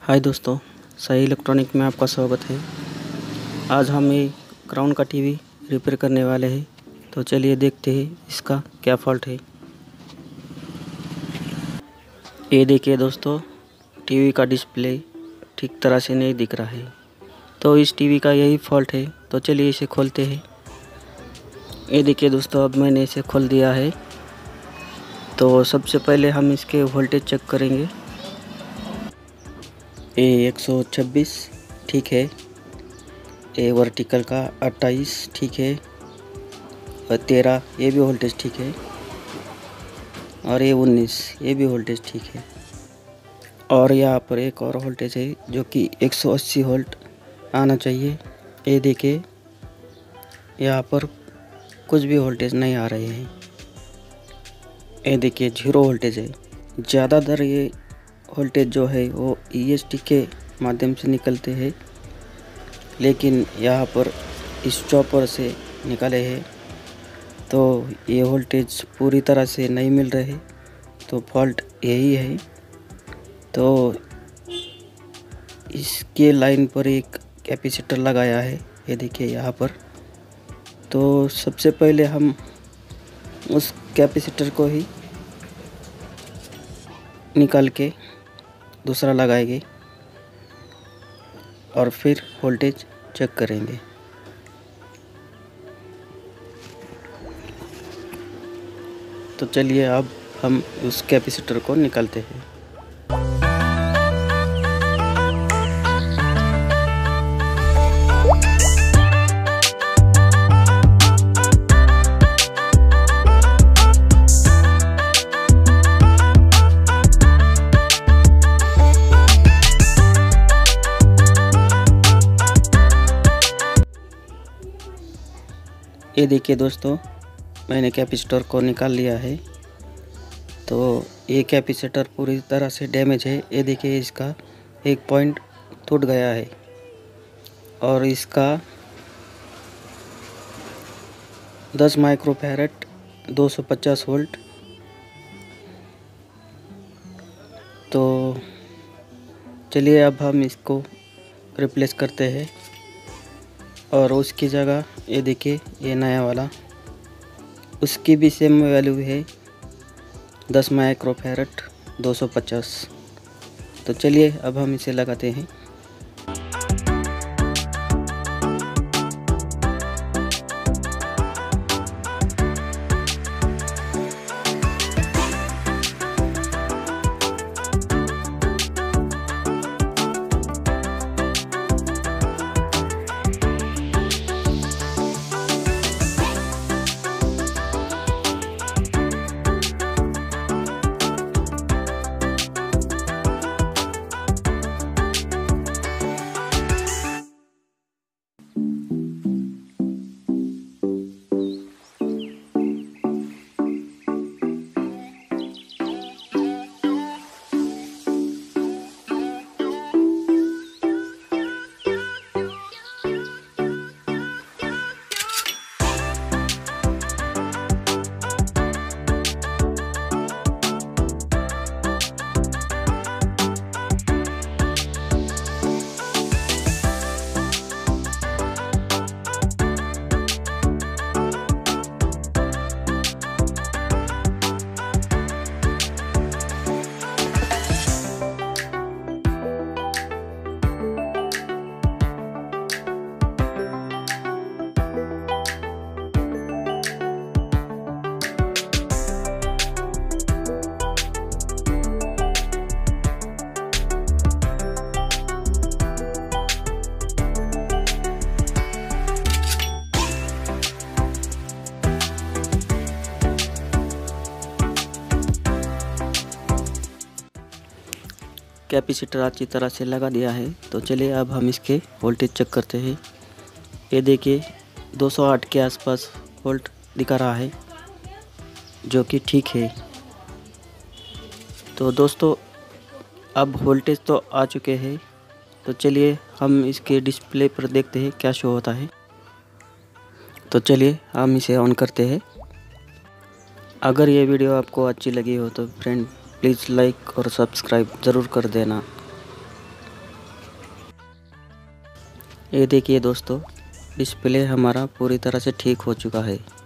हाय दोस्तों, साई इलेक्ट्रॉनिक्स में आपका स्वागत है। आज हम ये क्राउन का टीवी रिपेयर करने वाले हैं, तो चलिए देखते हैं इसका क्या फॉल्ट है। ये देखिए दोस्तों, टीवी का डिस्प्ले ठीक तरह से नहीं दिख रहा है, तो इस टीवी का यही फॉल्ट है। तो चलिए इसे खोलते हैं। ये देखिए दोस्तों, अब मैंने इसे खोल दिया है। तो सबसे पहले हम इसके वोल्टेज चेक करेंगे। ये 126 ठीक है, ये वर्टिकल का 28 ठीक है, और 13 ये भी वोल्टेज ठीक है, और ये 19 ये भी वोल्टेज ठीक है। और यहाँ पर एक और वोल्टेज है जो कि 180 वोल्ट आना चाहिए। ये देखिए, यहाँ पर कुछ भी वोल्टेज नहीं आ रहे हैं। ये देखिए, जीरो वोल्टेज है। ज़्यादातर ये वोल्टेज जो है वो ईएसटी के माध्यम से निकलते हैं, लेकिन यहाँ पर इस चॉपर से निकाले हैं, तो ये वोल्टेज पूरी तरह से नहीं मिल रहे, तो फॉल्ट यही है। तो इसके लाइन पर एक कैपेसिटर लगाया है, ये देखिए यहाँ पर। तो सबसे पहले हम उस कैपेसिटर को ही निकाल के दूसरा लगाएंगे और फिर वोल्टेज चेक करेंगे। तो चलिए अब हम उस कैपेसिटर को निकालते हैं। ये देखिए दोस्तों, मैंने कैपेसिटर को निकाल लिया है। तो ये कैपेसिटर पूरी तरह से डैमेज है। ये देखिए, इसका एक पॉइंट टूट गया है, और इसका 10 माइक्रोफैरेड 250 वोल्ट। तो चलिए अब हम इसको रिप्लेस करते हैं, और उसकी जगह ये देखिए, ये नया वाला, उसकी भी सेम वैल्यू है 10 माइक्रोफैरेड 250। तो चलिए अब हम इसे लगाते हैं। कैपेसिटर अच्छी तरह से लगा दिया है। तो चलिए अब हम इसके वोल्टेज चेक करते हैं। ये देखिए, 208 के आसपास वोल्ट दिखा रहा है, जो कि ठीक है। तो दोस्तों, अब वोल्टेज तो आ चुके हैं। तो चलिए हम इसके डिस्प्ले पर देखते हैं क्या शो होता है। तो चलिए हम इसे ऑन करते हैं। अगर ये वीडियो आपको अच्छी लगी हो तो फ्रेंड, प्लीज़ लाइक और सब्सक्राइब ज़रूर कर देना। ये देखिए दोस्तों, डिस्प्ले हमारा पूरी तरह से ठीक हो चुका है।